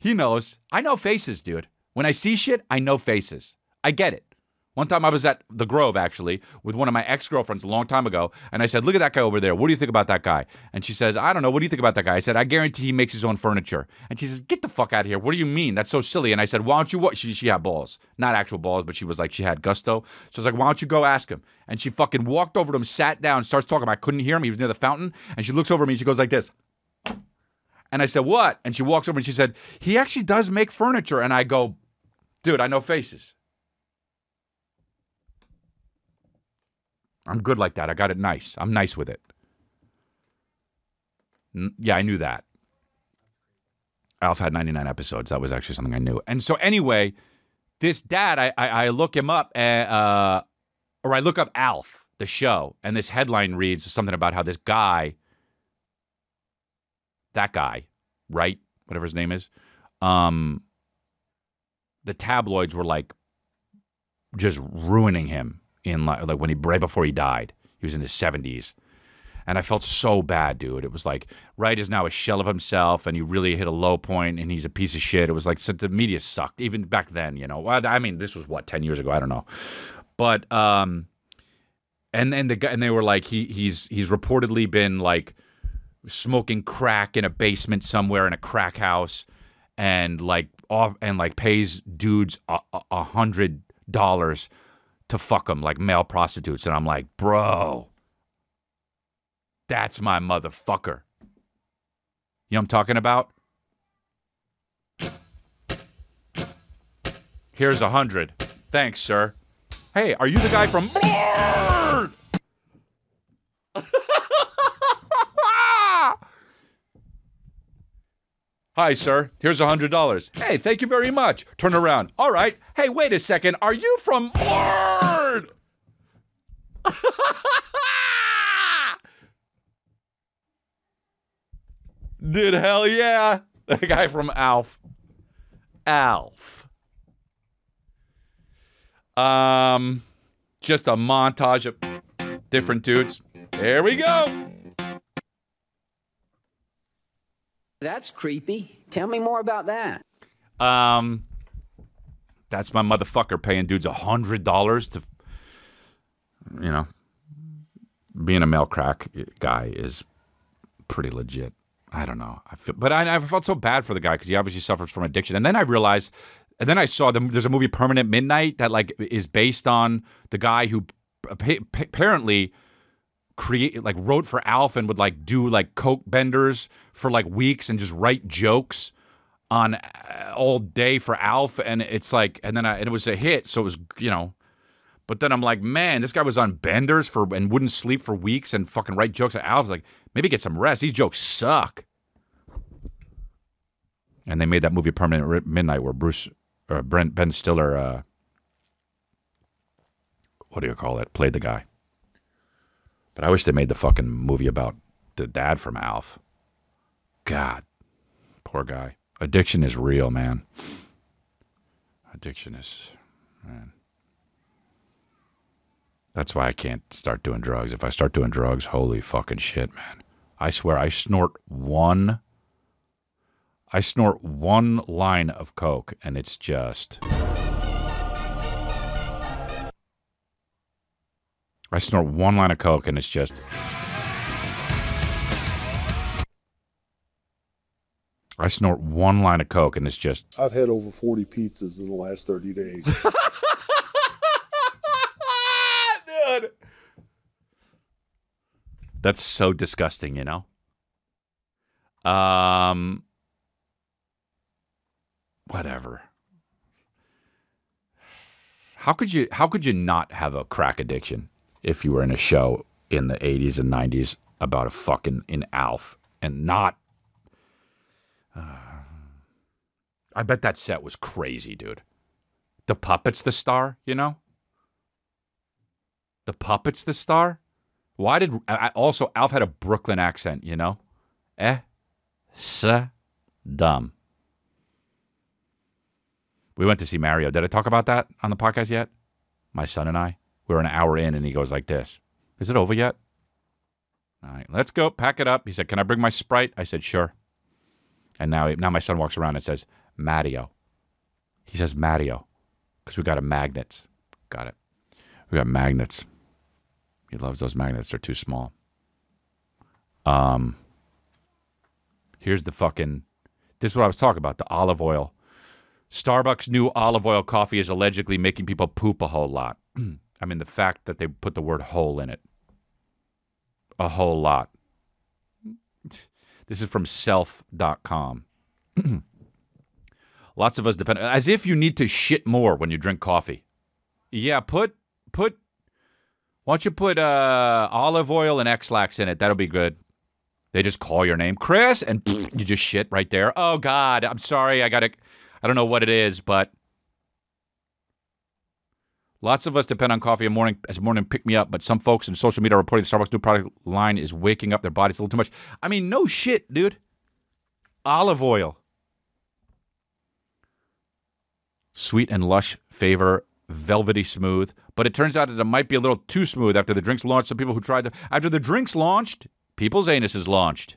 He knows. I know faces, dude. When I see shit, I know faces. I get it. One time I was at the Grove, actually, with one of my ex-girlfriends a long time ago, and I said, look at that guy over there. What do you think about that guy? And she says, I don't know. What do you think about that guy? I said, I guarantee he makes his own furniture. And she says, get the fuck out of here. What do you mean? That's so silly. And I said, why don't you what? She, she had balls. Not actual balls, but she was like, she had gusto. So I was like, why don't you go ask him? And she fucking walked over to him, sat down, starts talking. I couldn't hear him. He was near the fountain. And she looks over at me, and she goes like this. And I said, what? And she walks over, and she said, he actually does make furniture. And I go, dude, I know faces. I'm good like that. I got it nice. I'm nice with it. N yeah, I knew that. Alf had ninety-nine episodes. That was actually something I knew. And so anyway, this dad, I, I, I look him up, and, uh, or I look up Alf, the show, and this headline reads something about how this guy, that guy, right, whatever his name is, um, the tabloids were like just ruining him. In like, like when he right before he died, he was in his seventies, and I felt so bad, dude. It was like Wright is now a shell of himself, and he really hit a low point, and he's a piece of shit. It was like the media sucked even back then, you know. I mean, this was what ten years ago. I don't know, but um, and then the guy and they were like he he's he's reportedly been like smoking crack in a basement somewhere in a crack house, and like off and like pays dudes a, a hundred dollars. To fuck them like male prostitutes. And I'm like, bro, that's my motherfucker. You know what I'm talking about? Here's a hundred. Thanks, sir. Hey, are you the guy from Blurred? Hi, sir. Here's one hundred dollars. Hey, thank you very much. Turn around. All right. Hey, wait a second. Are you from Blurred? Dude, hell yeah. The guy from A L F. A L F. Um, just a montage of different dudes. There we go. That's creepy. Tell me more about that. Um, that's my motherfucker paying dudes a hundred dollars to, you know, being a male crack guy is pretty legit. I don't know. I feel, but I, I felt so bad for the guy because he obviously suffers from addiction. And then I realized, and then I saw the, there's a movie Permanent Midnight that like is based on the guy who apparently create like wrote for A L F and would like do like coke benders for like weeks and just write jokes on uh, all day for A L F, and it's like, and then I, and it was a hit, so it was, you know, but then I'm like, man, this guy was on benders for and wouldn't sleep for weeks and fucking write jokes at A L F. Like, maybe get some rest, these jokes suck. And they made that movie Permanent Midnight where Bruce or Brent Ben Stiller uh what do you call it played the guy. But I wish they made the fucking movie about the dad from A L F. God, poor guy. Addiction is real, man. Addiction is, man. That's why I can't start doing drugs. If I start doing drugs, holy fucking shit, man. I swear, I snort one, I snort one line of coke, and it's just... I snort one line of coke and it's just, I snort one line of coke and it's just, I've had over forty pizzas in the last thirty days. Dude, that's so disgusting, you know? Um, whatever. How could you, how could you not have a crack addiction? If you were in a show in the eighties and nineties about a fucking in A L F and not, uh, I bet that set was crazy, dude. The puppet's the star, you know. The puppet's the star. Why did I, also A L F had a Brooklyn accent, you know? Eh, so dumb. We went to see Mario. Did I talk about that on the podcast yet? My son and I. We're an hour in, and he goes like this. Is it over yet? All right, let's go. Pack it up. He said, can I bring my Sprite? I said, sure. And now, now my son walks around and says, Mario. He says, Mario, because we got a magnets. Got it. We got magnets. He loves those magnets. They're too small. Um. Here's the fucking, this is what I was talking about, the olive oil. Starbucks' new olive oil coffee is allegedly making people poop a whole lot. I mean, the fact that they put the word hole in it. A whole lot. This is from self dot com. Lots of us depend... As if you need to shit more when you drink coffee. Yeah, put... put. Why don't you put uh, olive oil and X-Lax in it? That'll be good. They just call your name. Chris! And you just shit right there. Oh, God. I'm sorry. I gotta... I don't know what it is, but... Lots of us depend on coffee in morning, as morning pick-me-up, but some folks in social media are reporting the Starbucks new product line is waking up their bodies a little too much. I mean, no shit, dude. Olive oil. Sweet and lush flavor, velvety smooth, but it turns out that it might be a little too smooth after the drinks launched. Some people who tried to... After the drinks launched, people's anuses launched.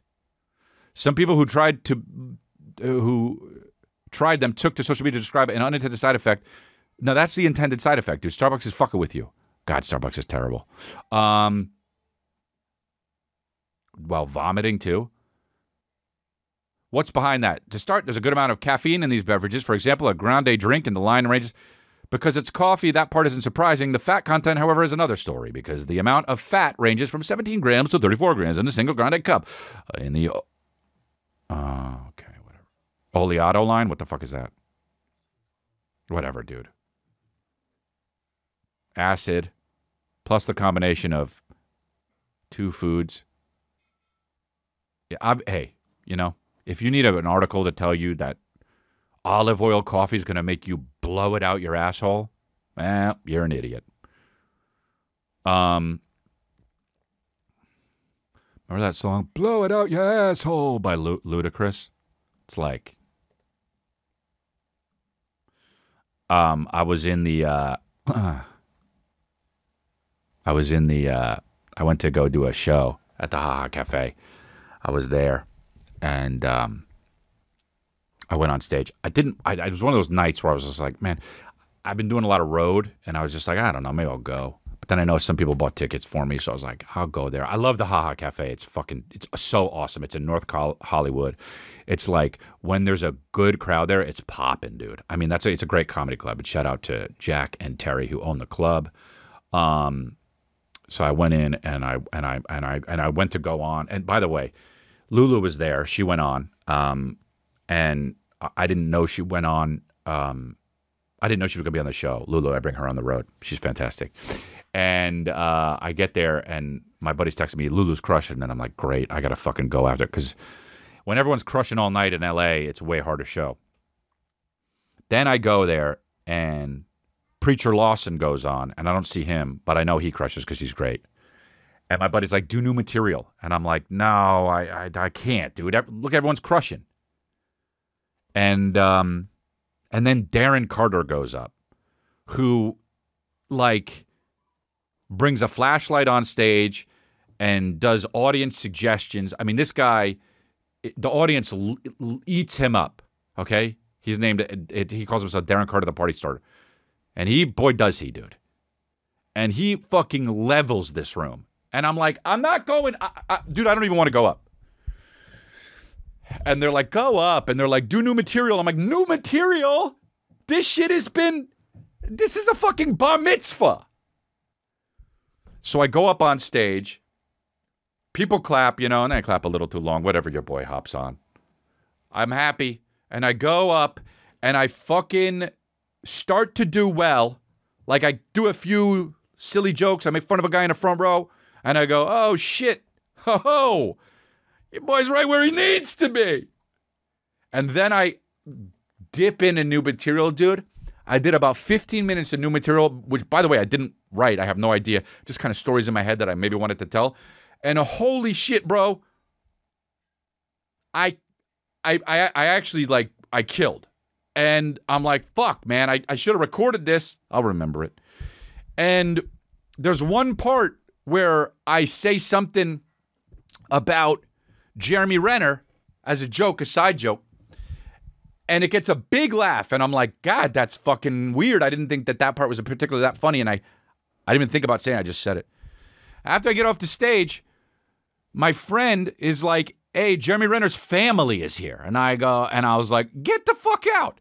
Some people who tried to... Uh, who tried them took to social media to describe an unintended side effect... No, that's the intended side effect, dude. Starbucks is fucking with you. God, Starbucks is terrible. Um, while vomiting, too. What's behind that? To start, there's a good amount of caffeine in these beverages. For example, a grande drink in the line ranges. Because it's coffee, that part isn't surprising. The fat content, however, is another story, because the amount of fat ranges from seventeen grams to thirty-four grams in a single grande cup. In the... Oh, uh, okay, whatever. Oleato line? What the fuck is that? Whatever, dude. acid, plus the combination of two foods. Yeah, I'm, hey, you know, if you need a, an article to tell you that olive oil coffee is going to make you blow it out your asshole, eh, you're an idiot. Um, remember that song, Blow It Out Your Asshole by Lu Ludacris? It's like... Um, I was in the, uh, I was in the, uh, I went to go do a show at the Ha Ha Cafe. I was there and, um, I went on stage. I didn't, I, it was one of those nights where I was just like, man, I've been doing a lot of road and I was just like, I don't know, maybe I'll go. But then I know some people bought tickets for me. So I was like, I'll go there. I love the Ha Ha Cafe. It's fucking, it's so awesome. It's in North Hollywood. It's like when there's a good crowd there, it's popping, dude. I mean, that's a, it's a great comedy club. And shout out to Jack and Terry who own the club. Um, so I went in and I and I and I and I went to go on. And by the way, Lulu was there. She went on, um, and I didn't know she went on. Um, I didn't know she was gonna be on the show. Lulu, I bring her on the road. She's fantastic. And uh, I get there, and my buddies texted me, Lulu's crushing, and I'm like, great, I gotta fucking go after it because. When everyone's crushing all night in L A, it's a way harder show. Then I go there, and Preacher Lawson goes on, and I don't see him, but I know he crushes because he's great. And my buddy's like, do new material. And I'm like, no, I I, I can't, dude. Look, everyone's crushing. And, um, and then Darren Carter goes up, who, like, brings a flashlight on stage and does audience suggestions. I mean, this guy... The audience l l eats him up, okay? He's named, it, it, he calls himself Darren Carter, the party starter. And he, boy, does he, dude. And he fucking levels this room. And I'm like, I'm not going, I, I, dude, I don't even want to go up. And they're like, go up. And they're like, do new material. I'm like, new material? This shit has been, this is a fucking bar mitzvah. So I go up on stage. People clap, you know, and I clap a little too long, whatever your boy hops on. I'm happy, and I go up, and I fucking start to do well. Like, I do a few silly jokes. I make fun of a guy in the front row, and I go, oh, shit. Ho-ho. Your boy's right where he needs to be. And then I dip into new material, dude. I did about fifteen minutes of new material, which, by the way, I didn't write. I have no idea. Just kind of stories in my head that I maybe wanted to tell. And holy shit, bro, I, I, I, I actually, like, I killed. And I'm like, fuck, man, I, I should have recorded this. I'll remember it. And there's one part where I say something about Jeremy Renner as a joke, a side joke. And it gets a big laugh. And I'm like, God, that's fucking weird. I didn't think that that part was particularly that funny. And I, I didn't even think about saying it. I just said it. After I get off the stage, my friend is like, hey, Jeremy Renner's family is here. And I go, and I was like, get the fuck out.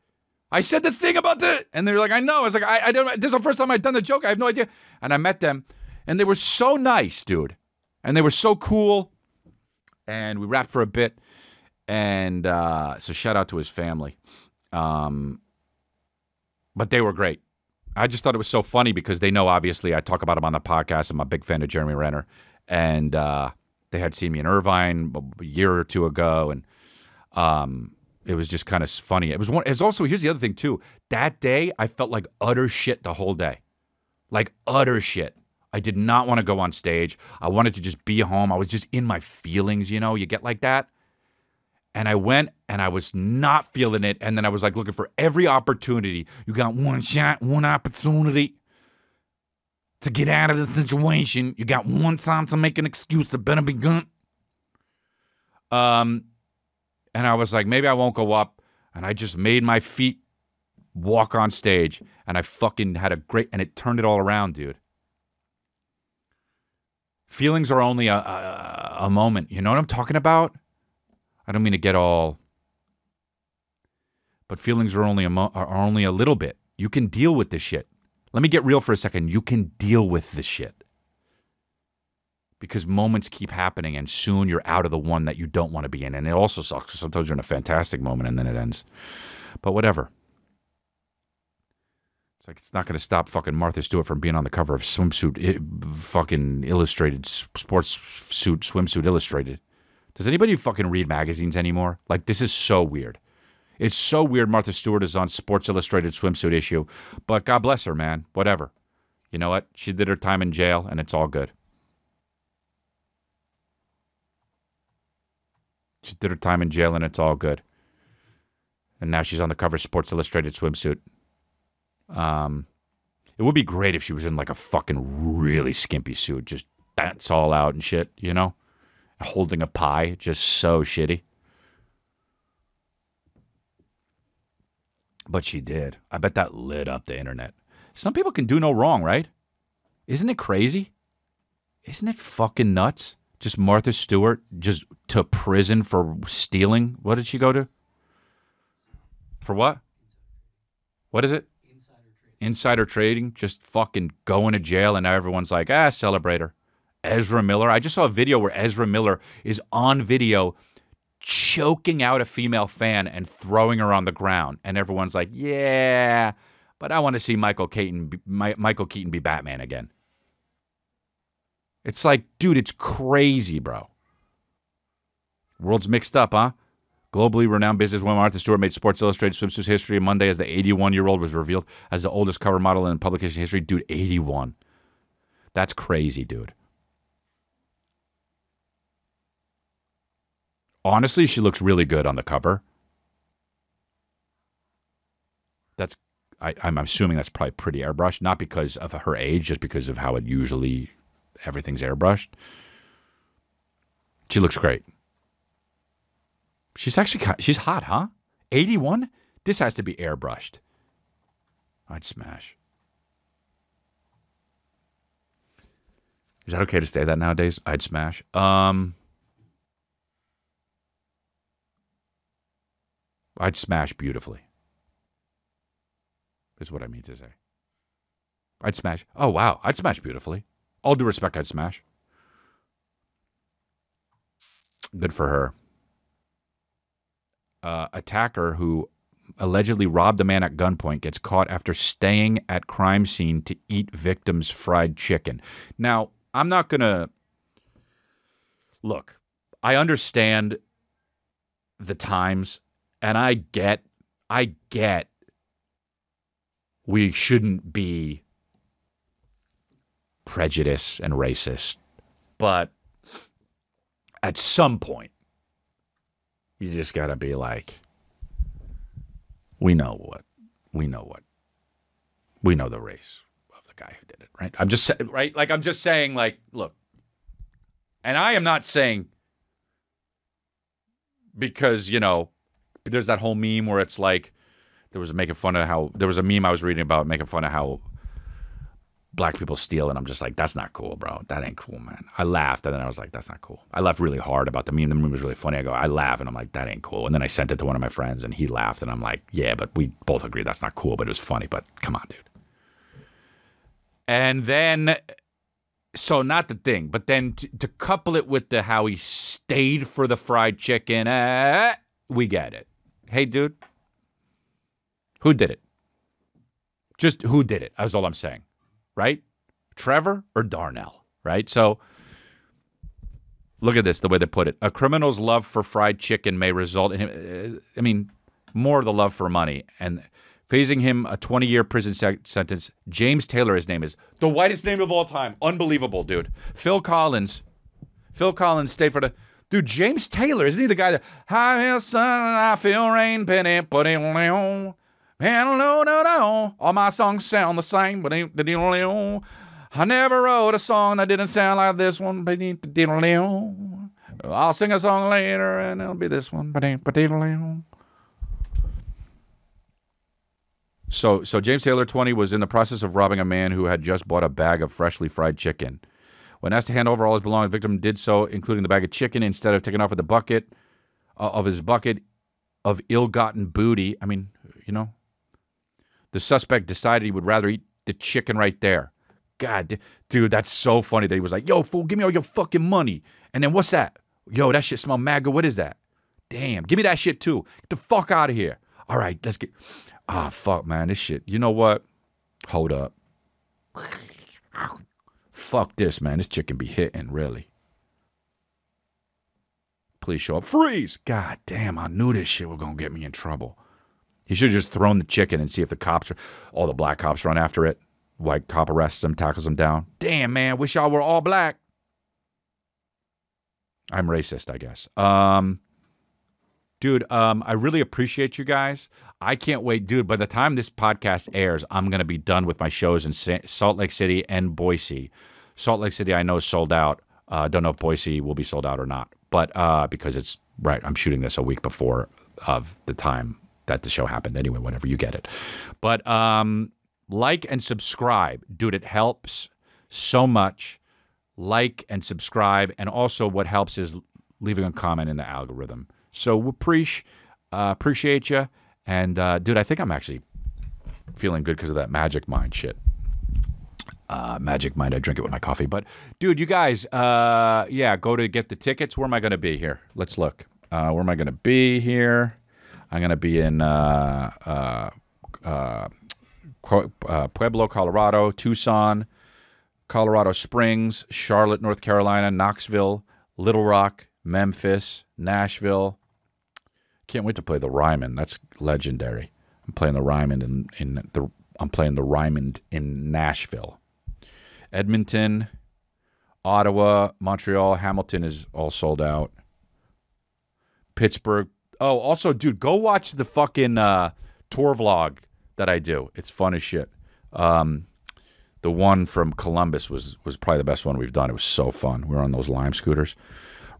I said the thing about the, and they're like, I know. I was like, I, I don't, this is the first time I've done the joke. I have no idea. And I met them and they were so nice, dude. And they were so cool. And we rapped for a bit. And uh, so shout out to his family. Um, but they were great. I just thought it was so funny because they know, obviously, I talk about him on the podcast. I'm a big fan of Jeremy Renner. And, uh, they had seen me in Irvine a year or two ago, and um, it was just kind of funny. It was one. It's also, here's the other thing too. That day, I felt like utter shit the whole day, like utter shit. I did not want to go on stage. I wanted to just be home. I was just in my feelings, you know. You get like that. And I went, and I was not feeling it. And then I was like looking for every opportunity. You got one shot, one opportunity to get out of the situation. You got one time to make an excuse. It better be good. Um, and I was like, maybe I won't go up. And I just made my feet walk on stage. And I fucking had a great, and it turned it all around, dude. Feelings are only a, a, a moment. You know what I'm talking about? I don't mean to get all, but feelings are only a, mo are only a little bit. You can deal with this shit. Let me get real for a second. You can deal with this shit. Because moments keep happening and soon you're out of the one that you don't want to be in. And it also sucks because sometimes you're in a fantastic moment and then it ends. But whatever. It's like, it's not going to stop fucking Martha Stewart from being on the cover of swimsuit, I, fucking illustrated, sports suit, swimsuit illustrated. Does anybody fucking read magazines anymore? Like, this is so weird. It's so weird Martha Stewart is on Sports Illustrated swimsuit issue, but God bless her, man. Whatever. You know what? She did her time in jail, and it's all good. She did her time in jail, and it's all good. And now she's on the cover of Sports Illustrated swimsuit. Um, it would be great if she was in like a fucking really skimpy suit, just that's all out and shit, you know? Holding a pie, just so shitty. But she did. I bet that lit up the internet. Some people can do no wrong, right? Isn't it crazy? Isn't it fucking nuts? Just Martha Stewart, just to prison for stealing. What did she go to? For what? What is it? Insider trading. Insider trading. Just fucking going to jail, and now everyone's like, ah, celebrate her. Ezra Miller. I just saw a video where Ezra Miller is on video choking out a female fan and throwing her on the ground, and everyone's like, yeah, but I want to see Michael Keaton be, my, Michael Keaton be Batman again. It's like, dude, it's crazy, bro. World's mixed up, huh? Globally renowned businesswoman Martha Stewart made Sports Illustrated swimsuit history on Monday as the eighty-one-year-old was revealed as the oldest cover model in publication history. Dude, eighty-one. That's crazy, dude. Honestly, she looks really good on the cover. That's, I, I'm assuming that's probably pretty airbrushed, not because of her age, just because of how it usually, everything's airbrushed. She looks great. She's actually, she's hot, huh? eighty-one? This has to be airbrushed. I'd smash. Is that okay to say that nowadays? I'd smash. Um... I'd smash beautifully, is what I mean to say. I'd smash. Oh, wow. I'd smash beautifully. All due respect, I'd smash. Good for her. Uh, attacker who allegedly robbed a man at gunpoint gets caught after staying at crime scene to eat victims' fried chicken. Now, I'm not going to... Look, I understand the times... And I get, I get we shouldn't be prejudiced and racist. But at some point, you just got to be like, we know what, we know what, we know the race of the guy who did it, right? I'm just, right? Like, I'm just saying, like, look, and I am not saying because, you know, there's that whole meme where it's like, there was making fun of how, there was a meme I was reading about making fun of how black people steal, and I'm just like, that's not cool, bro. That ain't cool, man. I laughed, and then I was like, that's not cool. I laughed really hard about the meme. The meme was really funny. I go, I laugh, and I'm like, that ain't cool. And then I sent it to one of my friends, and he laughed, and I'm like, yeah, but we both agree that's not cool, but it was funny, but come on, dude. And then, so not the thing, but then to, to couple it with the how he stayed for the fried chicken, eh, we get it. Hey, dude, who did it? Just who did it? That's all I'm saying, right? Trevor or Darnell, right? So look at this, the way they put it. A criminal's love for fried chicken may result in him, I mean, more the love for money, and facing him a twenty-year prison se sentence, James Taylor, his name is, the whitest name of all time. Unbelievable, dude. Phil Collins, Phil Collins stayed for the... Dude, James Taylor, isn't he the guy that, hot hill sun, I feel rain, penny, put it on. Man, no, no, no. All my songs sound the same, but ain't the I never wrote a song that didn't sound like this one, but I'll sing a song later and it'll be this one, but ain't So, so James Taylor, twenty, was in the process of robbing a man who had just bought a bag of freshly fried chicken. When asked to hand over all his belongings, the victim did so, including the bag of chicken, instead of taking off with the bucket uh, of his bucket of ill-gotten booty. I mean, you know, the suspect decided he would rather eat the chicken right there. God, dude, that's so funny that he was like, yo, fool, give me all your fucking money. And then what's that? Yo, that shit smell mad good. What is that? Damn, give me that shit too. Get the fuck out of here. All right, let's get... Ah, fuck, man, this shit. You know what? Hold up. Fuck this, man. This chicken be hitting, really. Please show up. Freeze! God damn, I knew this shit was gonna get me in trouble. He should have just thrown the chicken and see if the cops, are, all the black cops run after it. White cop arrests him, tackles him down. Damn, man, wish y'all were all black. I'm racist, I guess. Um, dude, um, I really appreciate you guys. I can't wait. Dude, by the time this podcast airs, I'm going to be done with my shows in Salt Lake City and Boise. Salt Lake City, I know, is sold out. I uh, don't know if Boise will be sold out or not. But uh, because it's, right, I'm shooting this a week before of the time that the show happened. Anyway, whatever, you get it. But um, like and subscribe. Dude, it helps so much. Like and subscribe. And also what helps is leaving a comment in the algorithm. So we preach, uh, appreciate you. And uh, dude, I think I'm actually feeling good because of that Magic Mind shit. Uh, Magic Mind, I drink it with my coffee. But dude, you guys, uh, yeah, go to get the tickets. Where am I going to be here? Let's look. Uh, where am I going to be here? I'm going to be in uh, uh, uh, Pueblo, Colorado, Tucson, Colorado Springs, Charlotte, North Carolina, Knoxville, Little Rock, Memphis, Nashville. Can't wait to play the Ryman. That's legendary. I'm playing the Ryman in, in the I'm playing the Ryman in Nashville. Edmonton, Ottawa, Montreal, Hamilton is all sold out. Pittsburgh. Oh, also, dude, go watch the fucking uh, tour vlog that I do. It's fun as shit. Um, the one from Columbus was was probably the best one we've done. It was so fun. We were on those Lime scooters.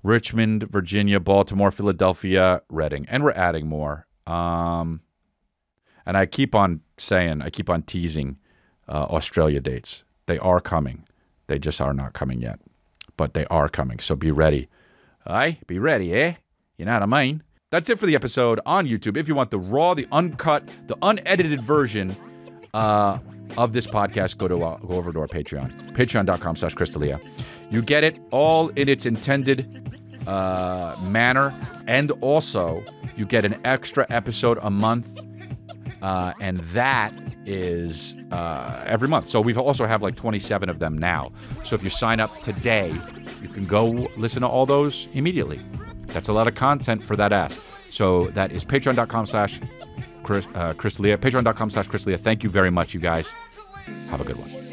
Richmond, Virginia, Baltimore, Philadelphia, Reading. And we're adding more. Um, and I keep on saying, I keep on teasing uh, Australia dates. They are coming. They just are not coming yet. But they are coming. So be ready. Aye? Be ready, eh? You know what I mean? That's it for the episode on YouTube. If you want the raw, the uncut, the unedited version uh, of this podcast, go to uh, go over to our Patreon, patreon.com slash Chris D'Elia. You get it all in its intended uh, manner. And also, you get an extra episode a month. Uh, and that is uh, every month. So we also have like twenty-seven of them now. So if you sign up today, you can go listen to all those immediately. That's a lot of content for that ass. So that is patreon.com slash Chris D'Elia. Patreon.com slash Chris D'Elia. Thank you very much, you guys. Have a good one.